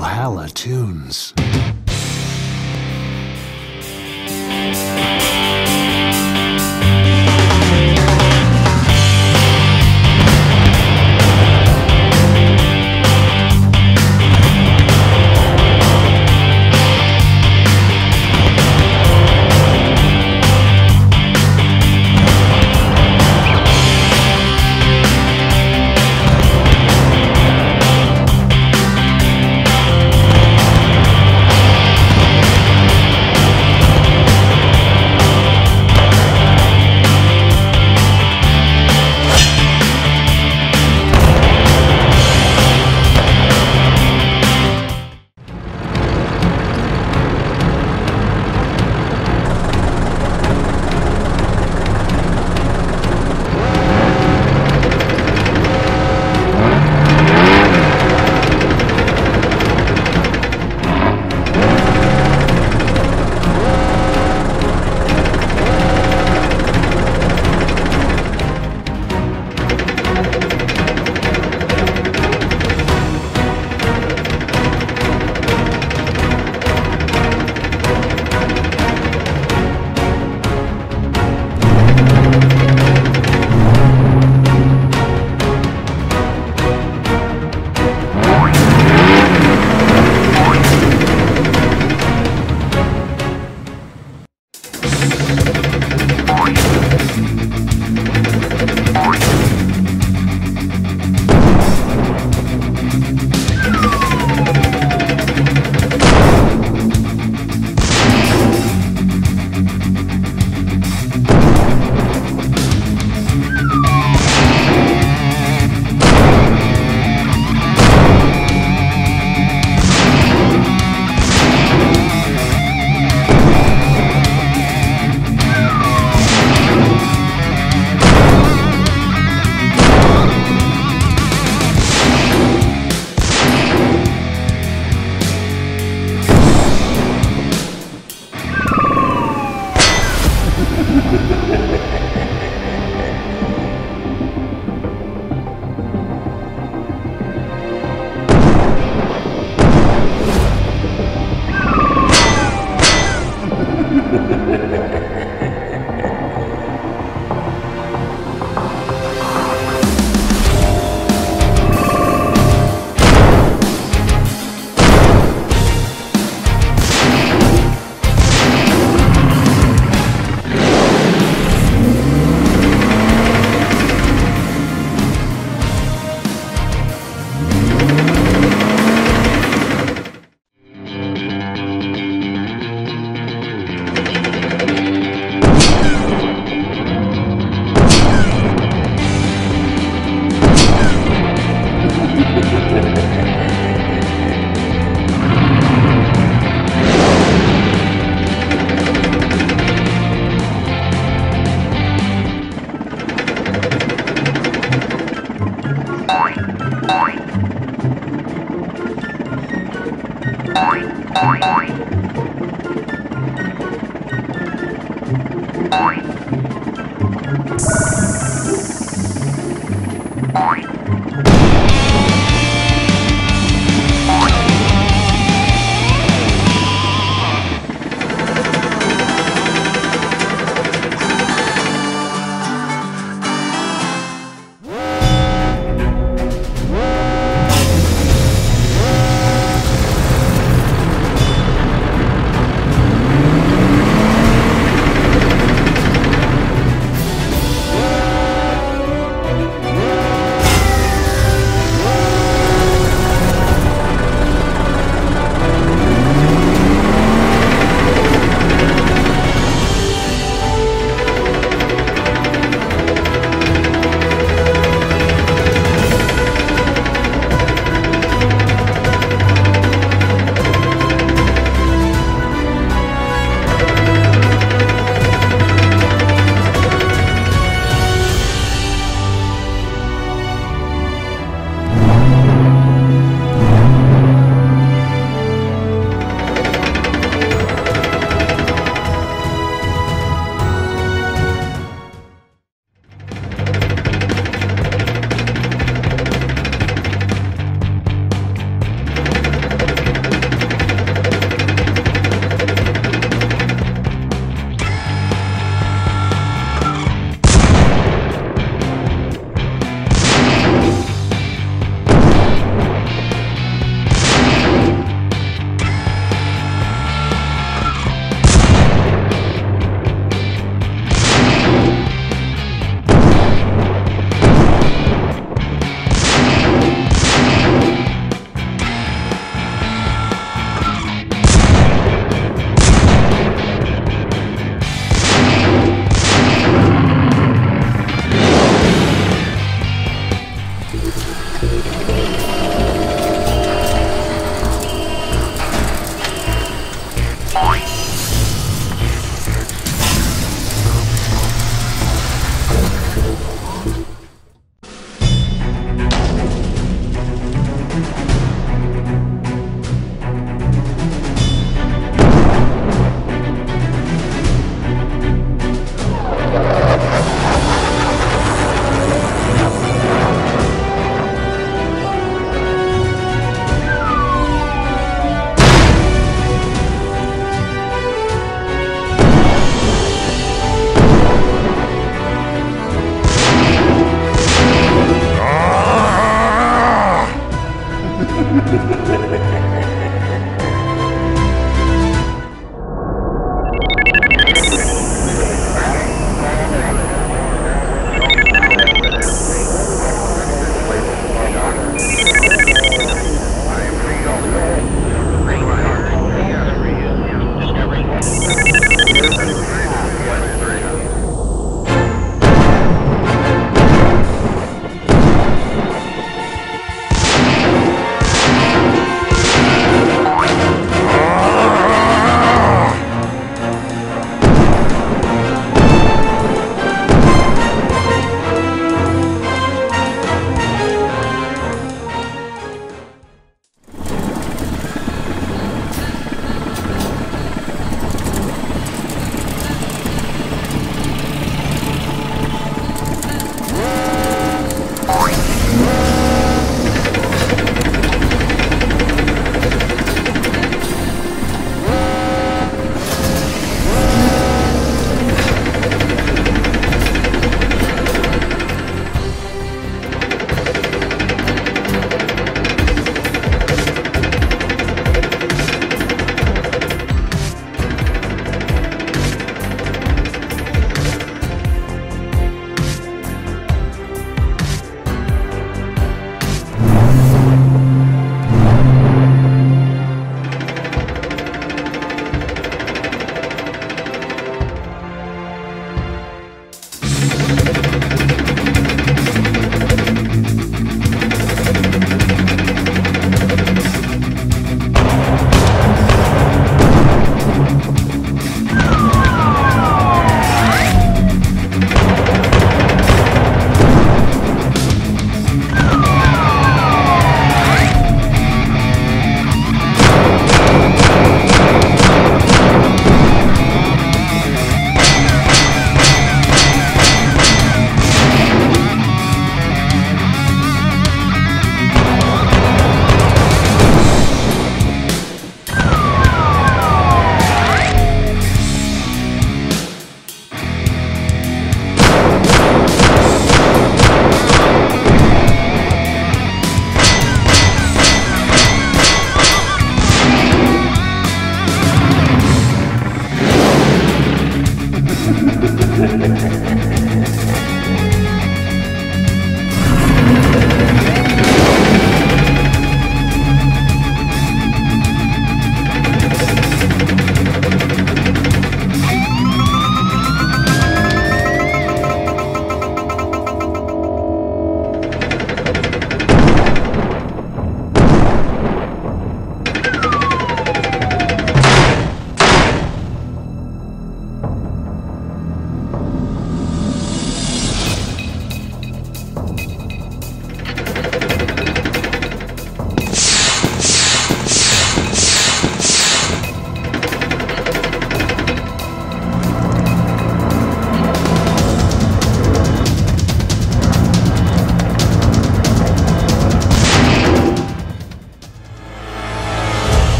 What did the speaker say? Valhalla Toons.